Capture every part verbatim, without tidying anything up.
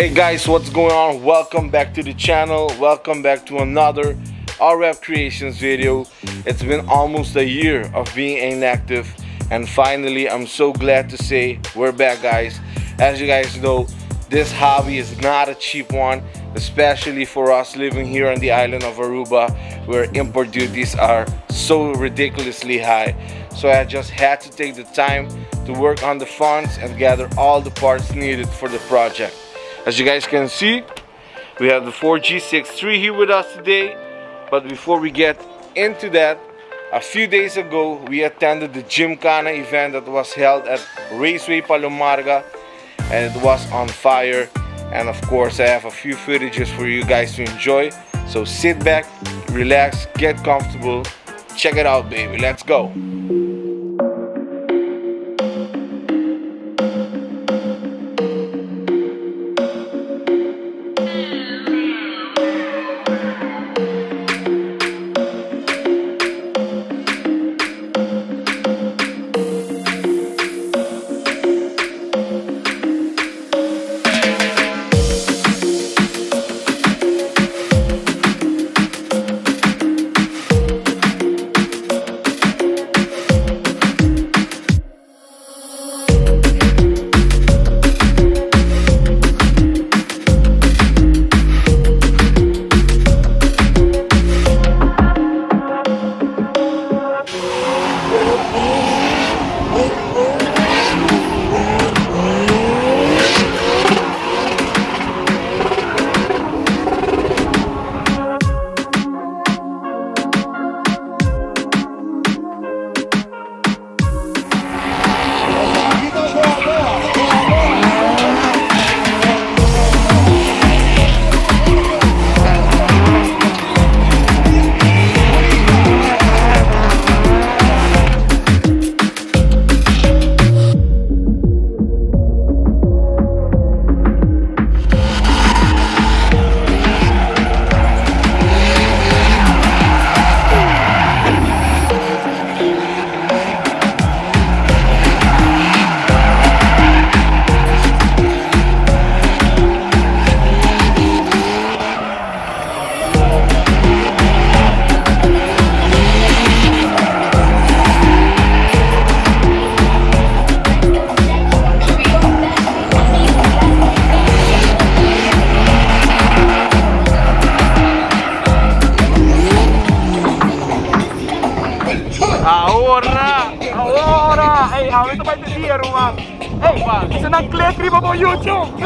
Hey guys, what's going on? Welcome back to the channel. Welcome back to another R web Creations video. It's been almost a year of being inactive, and finally I'm so glad to say we're back, guys. As you guys know, this hobby is not a cheap one, especially for us living here on the island of Aruba, where import duties are so ridiculously high. So I just had to take the time to work on the funds and gather all the parts needed for the project. As you guys can see, we have the four G sixty-three here with us today. But before we get into that, a few days ago we attended the Gymkhana event that was held at Raceway Palomarga, and it was on fire. And of course I have a few footages for you guys to enjoy. So sit back, relax, get comfortable, check it out, baby. Let's go.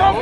Bye.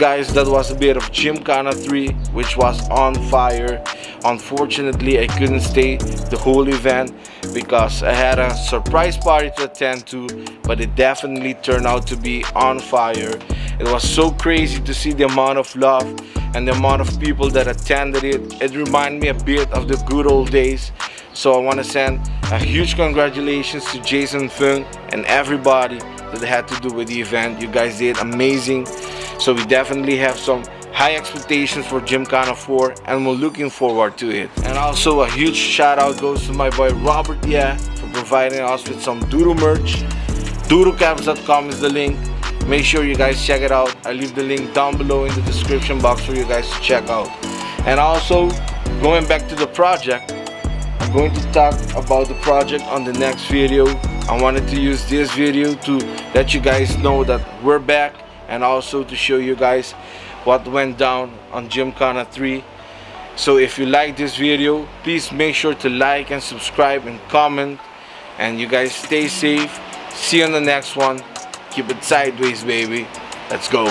guys, that was a bit of Gymkhana three, which was on fire. Unfortunately, I couldn't stay the whole event because I had a surprise party to attend to, but it definitely turned out to be on fire. It was so crazy to see the amount of love and the amount of people that attended it. It reminded me a bit of the good old days. So I want to send a huge congratulations to Jason Fung and everybody that had to do with the event. You guys did amazing. So we definitely have some high expectations for Gymkhana four and we're looking forward to it. And also a huge shout out goes to my boy Robert Yeah for providing us with some DURU merch. duru cap dot com is the link. Make sure you guys check it out. I leave the link down below in the description box for you guys to check out. And also, going back to the project, I'm going to talk about the project on the next video. I wanted to use this video to let you guys know that we're back and also to show you guys what went down on Gymkhana three. So if you like this video, please make sure to like and subscribe and comment. And you guys stay safe. See you on the next one. Keep it sideways, baby. Let's go.